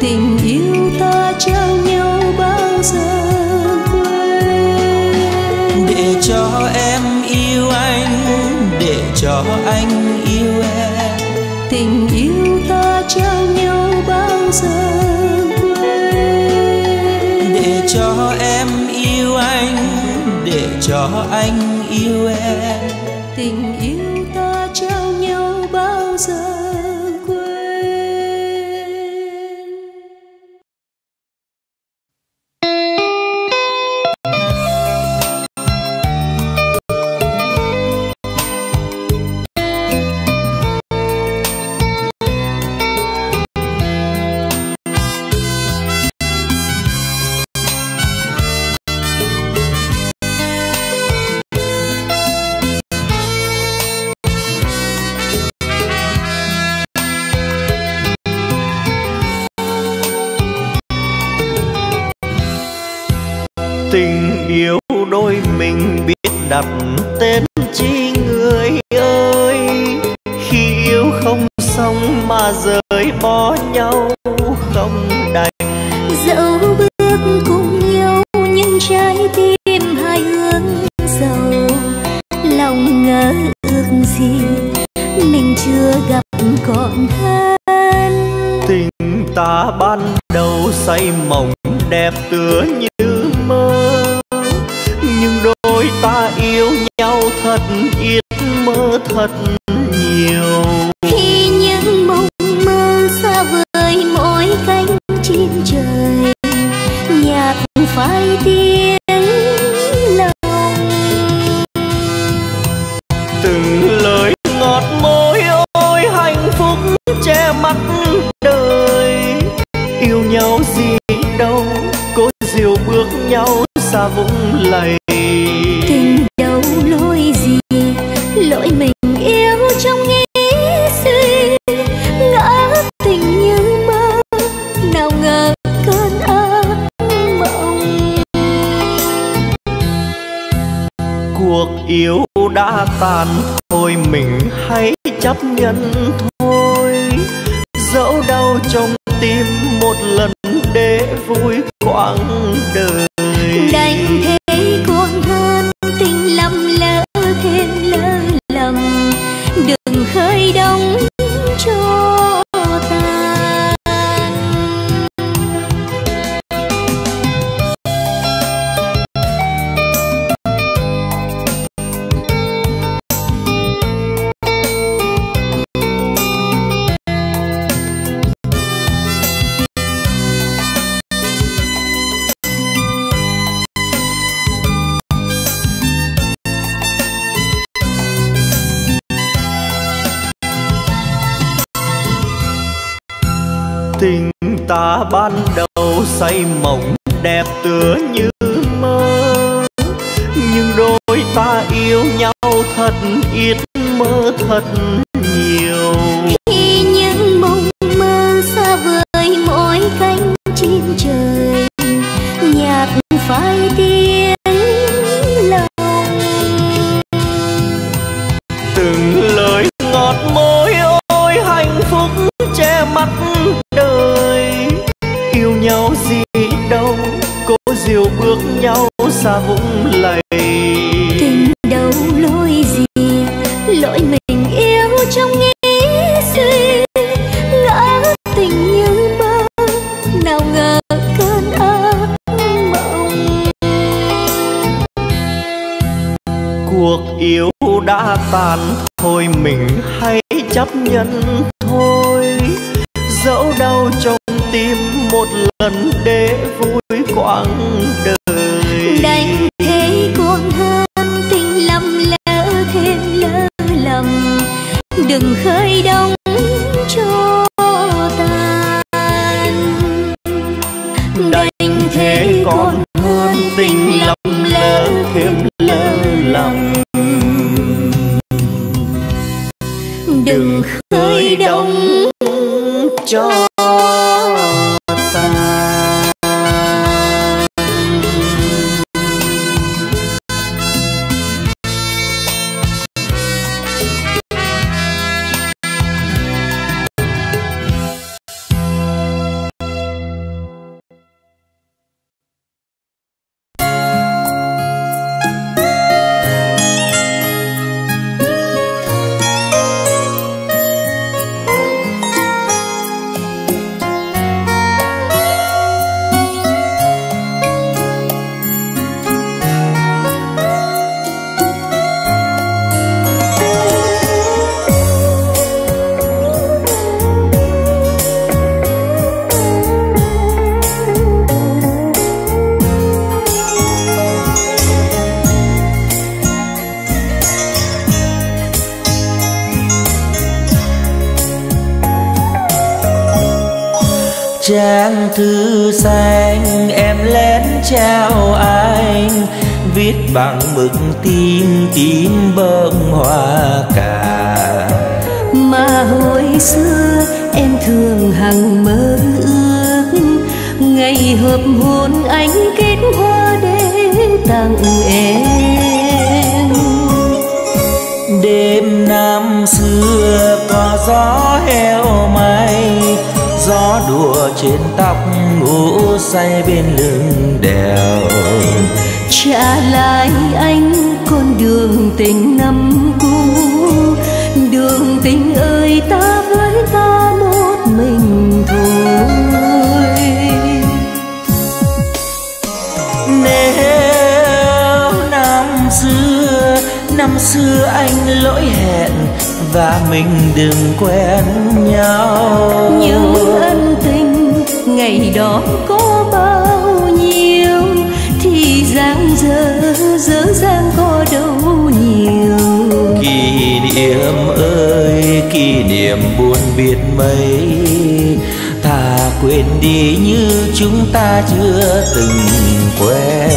tình yêu ta trao nhau bao giờ. Để cho em yêu anh, để cho anh yêu em, tình yêu ta trao nhau bao giờ quên. Để cho em yêu anh, để cho anh yêu em, tình yêu ta trao nhau bao giờ. Tình yêu đôi mình biết đặt tên chi người ơi, khi yêu không xong mà rời bỏ nhau không đành. Dẫu bước cùng nhau nhưng trái tim hai hướng sầu, lòng ngỡ ước gì mình chưa gặp còn hơn. Tình ta ban đầu say mộng đẹp tựa như mơ, nhưng đôi ta yêu nhau thật ít mơ thật nhiều. Khi những mộng mơ xa vời mỗi cánh chim trời, nhạc phai tiếng lòng. Từng lời ngọt môi ôi hạnh phúc che mắt đời, yêu nhau gì đâu cố diều bước nhau xa vũng lầy. Tình đâu lỗi gì, lỗi mình yêu trong nghĩ suy, ngỡ tình như mơ, nào ngờ cơn ác mộng. Cuộc yêu đã tàn thôi mình hãy chấp nhận thôi, dẫu đau trong tim một lần để vui quãng đời. Đành thế còn hơn tình lầm lỡ thêm lỡ lầm, đừng khơi đóng cho ta. Tình ta ban đầu say mộng đẹp tựa như mơ, nhưng đôi ta yêu nhau thật ít mơ thật nhiều. Khi những mộng mơ xa vời mỗi cánh chim trời, nhạc phai tiếng lòng. Từng lời ngọt môi ôi hạnh phúc che mắt đời, yêu nhau gì đâu cố diều bước nhau xa vũng lầy. Tình đâu lỗi gì, lỗi mình yêu trong nghĩ suy, ngỡ yêu đã tàn thôi, mình hãy chấp nhận thôi. Dẫu đau trong tim một lần để vui quãng đời. Đành thế cuồng hơn tình lầm lỡ thêm lỡ lầm, đừng khơi đông cho tan. Đành thế còn hơn tình lầm lỡ thêm lỡ lầm, đừng khơi đông cho trang thư xanh em lén trao anh, viết bằng mực tím tím bơm hoa cà. Mà hồi xưa em thường hằng mơ ước ngày hợp hôn anh kết hoa để tặng em. Đêm năm xưa có gió heo may, gió đùa trên tóc ngủ say bên lưng đèo. Trả lại anh con đường tình năm cũ, đường tình ơi ta với ta một mình thôi. Nếu năm xưa anh lỗi hẹn và mình đừng quen nhau, những ân tình ngày đó có bao nhiêu thì dang dở dở dang có đâu nhiều. Kỷ niệm ơi kỷ niệm buồn biết mấy, thà quên đi như chúng ta chưa từng quen.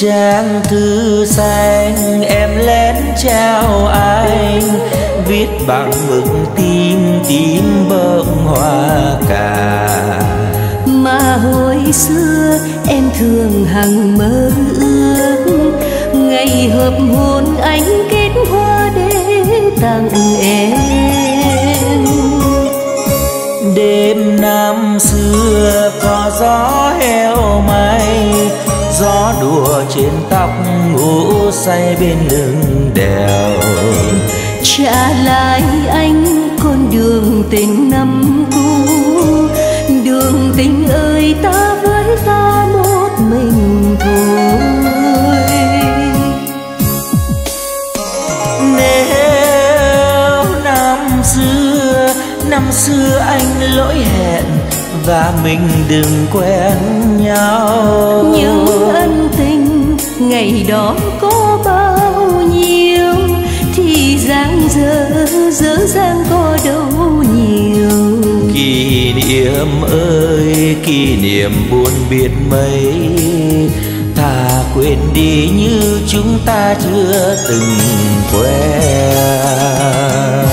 Trang thư xanh em lén trao anh, viết bằng mực tím tím bơm hoa cà. Mà hồi xưa em thường hằng mơ ước ngày hợp hôn anh kết hoa để tặng em. Đêm năm xưa có gió heo may, gió đùa trên tóc ngủ say bên lưng đèo. Trả lại anh con đường tình năm cũ, đường tình ơi ta với ta một mình thôi. Nếu năm xưa anh lỗi hẹn và mình đừng quen nhau, những ân tình ngày đó có bao nhiêu thì dang dở dở dang có đâu nhiều. Kỷ niệm ơi kỷ niệm buồn biết mấy, thà quên đi như chúng ta chưa từng quen.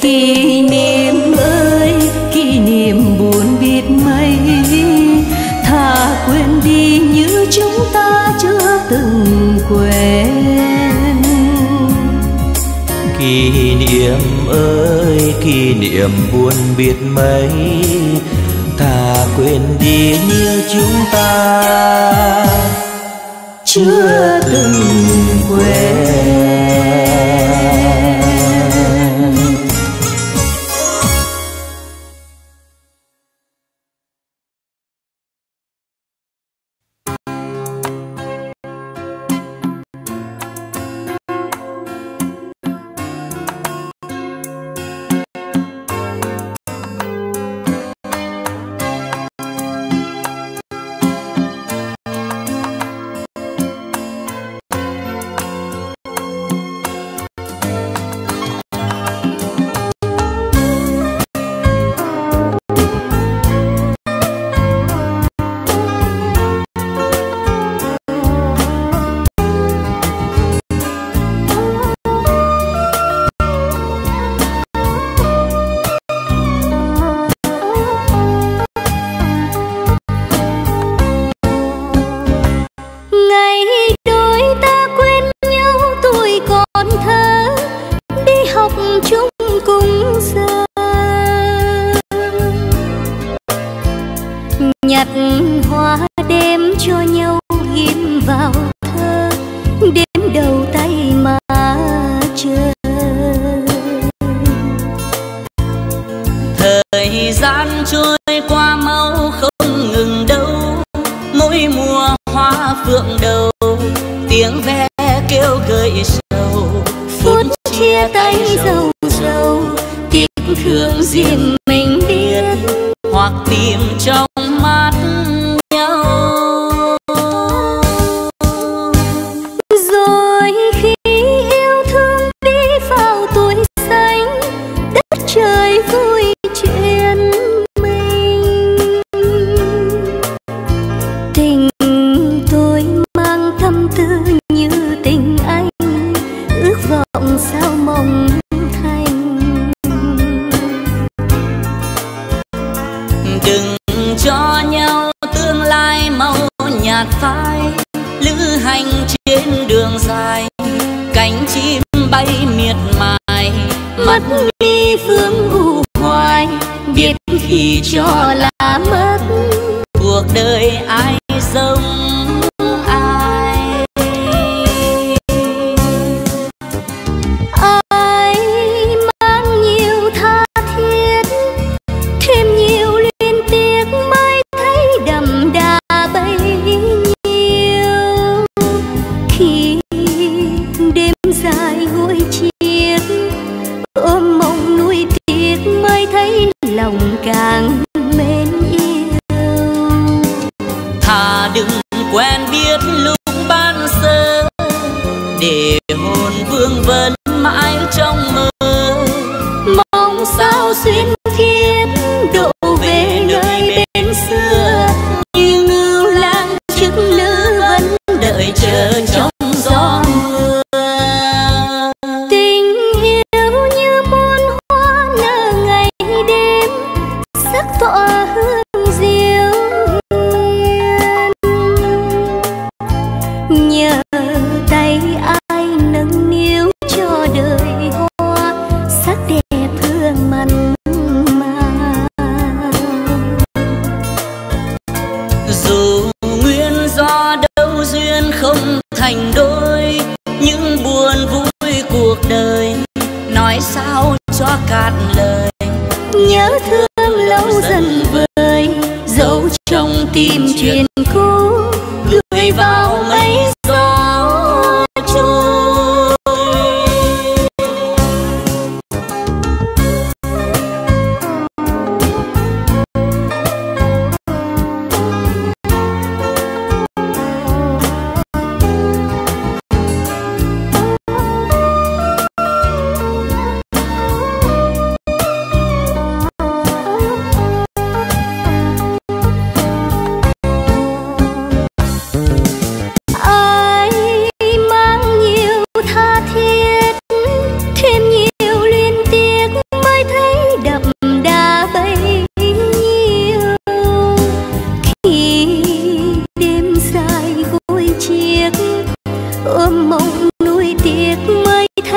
Kỷ niệm ơi, kỷ niệm buồn biết mấy, thà quên đi như chúng ta chưa từng quen. Kỷ niệm ơi, kỷ niệm buồn biết mấy, thà quên đi như chúng ta chưa từng quên.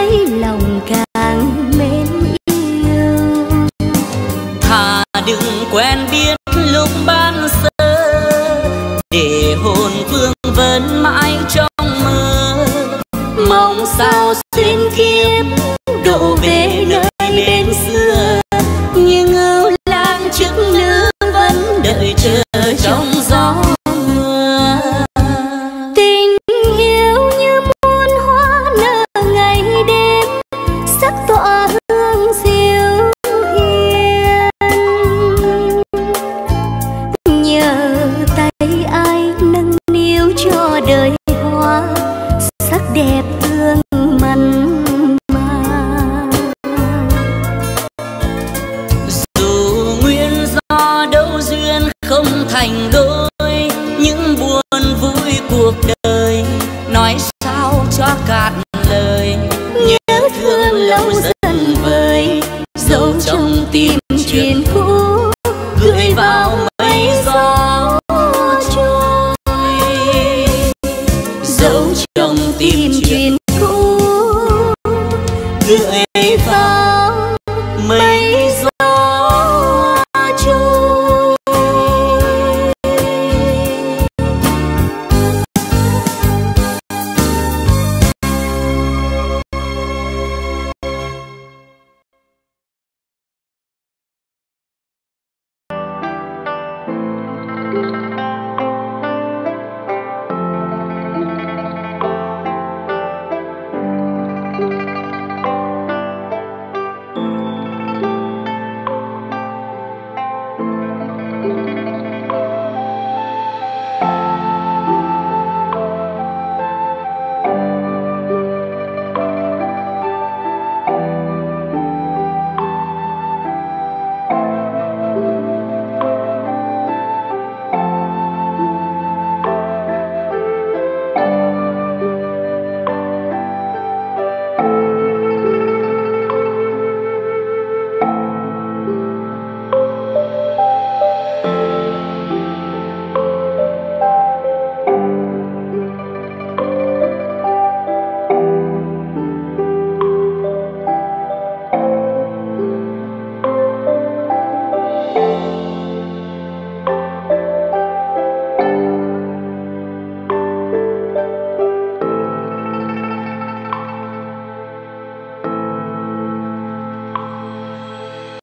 thấy lòng càng mến yêu. Thà đừng quen biết lúc ban sơ, để hồn vương vấn mãi trong mơ. Mong sao xuyên kiếp đổ về nơi bên xưa, nhưng ưu lang chức nữ vẫn đợi chờ trong gió. Tim